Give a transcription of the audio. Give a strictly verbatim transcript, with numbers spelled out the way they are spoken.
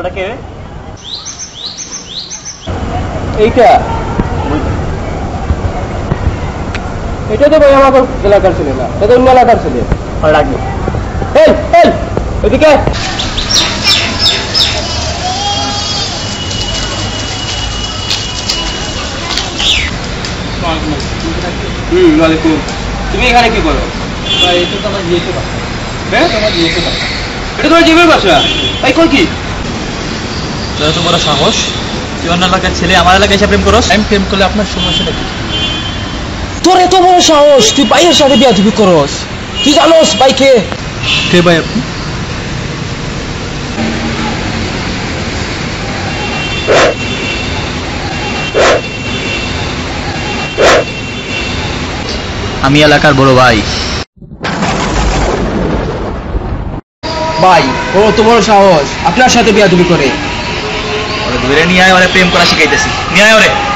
ওটা কে এইটা এটা তো ভাই আমার গলা করছিল না এটা অন্য গলা করছিল আর রাখবি এই এই এদিকে হুম ওয়ালাইকুম তুমি এখানে কি করো ভাই এটা তো আমার জিএসএ বাসা হ্যাঁ আমার জিএসএ বাসা এটা তোমার জিএসএ বাসা ভাই কই কি তাহলে তোমার সাহস তুই অন্য এলাকার ছেলে আমার এলাকায় এসে প্রেম করস আমি প্রেম করলে আপনার সমস্যাটা কি তোর এত বড় সাহস তুই ভাইয়ের সাথে বিয়া দিবি করস তুই জানোস ভাই কে কে ভাই আপনি আমি এলাকার বড় ভাই ভাই ও তো বড় সাহস আপনার সাথে বিয়া দিবি করে ওরে ধরে নিয়ে আয় ওরে প্রেম করা শিখাইতেছি নিয়ে আয় ওরে